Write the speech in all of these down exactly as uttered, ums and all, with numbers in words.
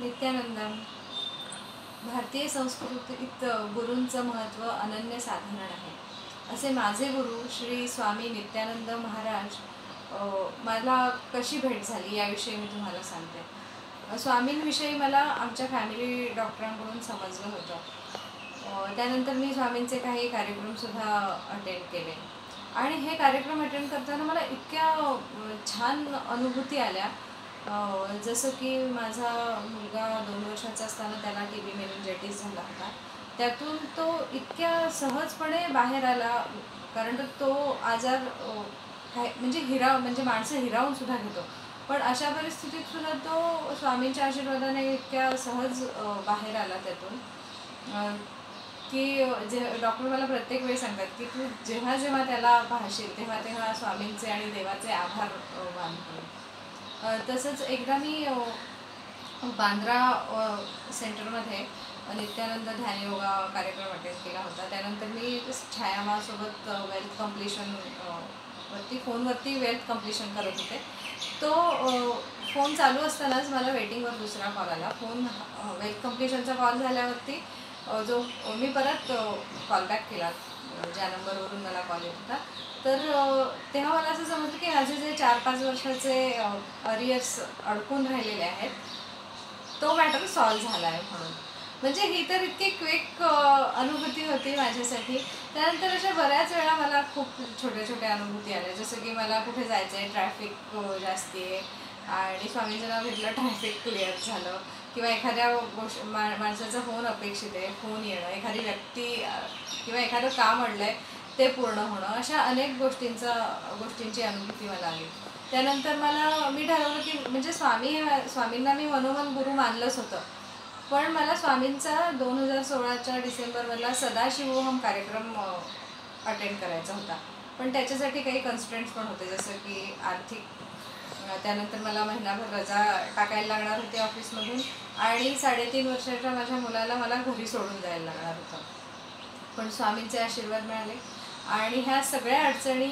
नित्यानंदम। भारतीय संस्कृतीत गुरूंचं महत्त्व अनन्यसाधारण आहे असे माझे गुरु श्री स्वामी नित्यानंद महाराज मला कशी भेट झाली याविषयी मी तुम्हाला सांगते। स्वामींविषयी मला आमच्या फॅमिली डॉक्टरांकडून समजलं होतं। त्यानंतर मी स्वामींचे काही कार्यक्रमसुद्धा अटेंड केले आणि हे कार्यक्रम अटेंड करताना मला इतक्या छान अनुभूती आल्या। जसं की माझा मुलगा दोन वर्षाचा असताना त्याला टी बी मेनिंजायटिस झाला होता, त्यातून तो इतक्या सहजपणे बाहेर आला, कारण तो आजार काय म्हणजे हिराव म्हणजे माणसं हिरावून सुद्धा घेतो, पण अशा परिस्थितीत सुद्धा तो स्वामींच्या आशीर्वादाने इतक्या सहज बाहेर आला त्यातून की जे डॉक्टर मला प्रत्येक वेळी सांगतात की तू जेव्हा जेव्हा त्याला भाशील तेव्हा तेव्हा स्वामींचे आणि देवाचे आभार मानतो। तसंच एकदा मी बंद्रा सेंटरमध्ये नित्यानंद ध्यान योगा कार्यक्रम अटेंड केला होता। त्यानंतर मी छायामासोबत वेल्थ कम्प्लिशन वरती फोनवरती वेल्थ कम्प्लिशन करत होते। तो फोन चालू असतानाच मला वेटिंगवर दुसरा कॉल आला। फोन वेल्थ कम्प्लिशनचा कॉल झाल्यावरती जो मी परत कॉलबॅक केला ज्या नंबरवरून मला कॉल येत होता, तर तेव्हा मला असं समजलं की माझे जे चार पाच वर्षाचे अरियर्स अडकून राहिलेले आहेत तो मॅटर सॉल्व्ह झाला आहे म्हणून, म्हणजे ही तर इतकी क्विक अनुभूती होती माझ्यासाठी। त्यानंतर अशा बऱ्याच वेळा मला खूप छोट्या छोट्या अनुभूती आल्या, जसं की मला कुठे जायचं आहे, ट्रॅफिक जास्त आहे आणि स्वामींचं नाव घेतलं ट्रॅफिक क्लिअर झालं, किंवा एखाद्या गोष्ट मा माणसाचा फोन अपेक्षित आहे फोन येणं, एखादी व्यक्ती किंवा एखादं काम अडलं आहे ते पूर्ण होणं, अशा अनेक गोष्टींचा गोष्टींची अनुभूती मला आली। त्यानंतर मला मी ठरवलं की म्हणजे स्वामी हे स्वामींना मी मनोमन गुरु मानलंच होतं, पण मला स्वामींचा दोन हजार सोळाच्या डिसेंबरला सदाशिवोहम कार्यक्रम अटेंड करायचा होता, पण त्याच्यासाठी काही कन्स्ट्रेंट्स पण होते, जसं की आर्थिक। त्यानंतर मला महिनाभर रजा टाकायला लागणार होती ऑफिसमधून आणि साडेतीन वर्षाच्या माझ्या मुलाला मला घरी सोडून जायला लागणार होतं, पण स्वामींचे आशीर्वाद मिळाले आणि ह्या सगळ्या अडचणी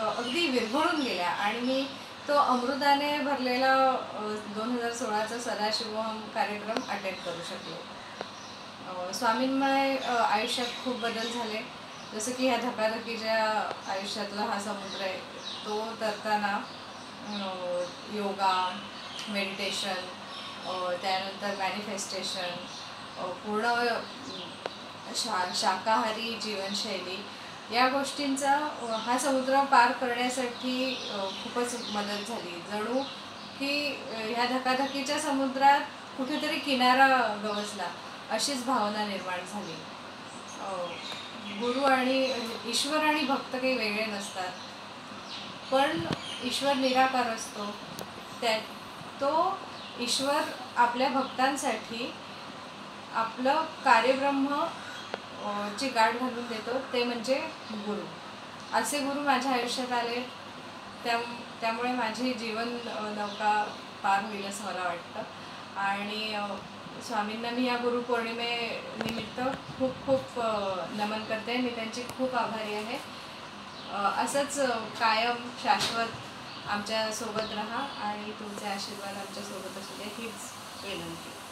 अगदी विरघळून गेल्या आणि मी तो अमृताने भरलेला दोन हजार सोळाचा सदाशिवोहम कार्यक्रम अटेंड करू शकलो। स्वामींमुळे आयुष्यात खूप बदल झाले, जसं की ह्या धकाधकीच्या आयुष्यातला हा समुद्र आहे तो तरताना योगा, मेडिटेशन, त्यानंतर मॅनिफेस्टेशन, पूर्ण शा शाकाहारी जीवनशैली या गोष्टींचा हा समुद्र पार करण्यासाठी खूपच मदत झाली, जणू की ह्या धकाधकीच्या समुद्रात कुठेतरी किनारा गवसला अशीच भावना निर्माण झाली। गुरु आणि ईश्वर आणि भक्त काही वेगळे नसतात, पण ईश्वर निराकार असतो, त्या तो ईश्वर आपल्या भक्तांसाठी आपलं कार्यब्रह्म ची गाठ घालून देतो, ते म्हणजे गुरु। असे गुरु माझ्या आयुष्यात आले, त्या त्यामुळे माझी जीवन नौका पार होईल असं मला वाटतं आणि स्वामींना मी या गुरुपौर्णिमेनिमित्त खूप खूप नमन करते। मी त्यांची खूप आभारी आहे। असंच कायम शाश्वत आमच्यासोबत राहा आणि तुमचे आशीर्वाद आमच्यासोबत असू दे हीच विनंती।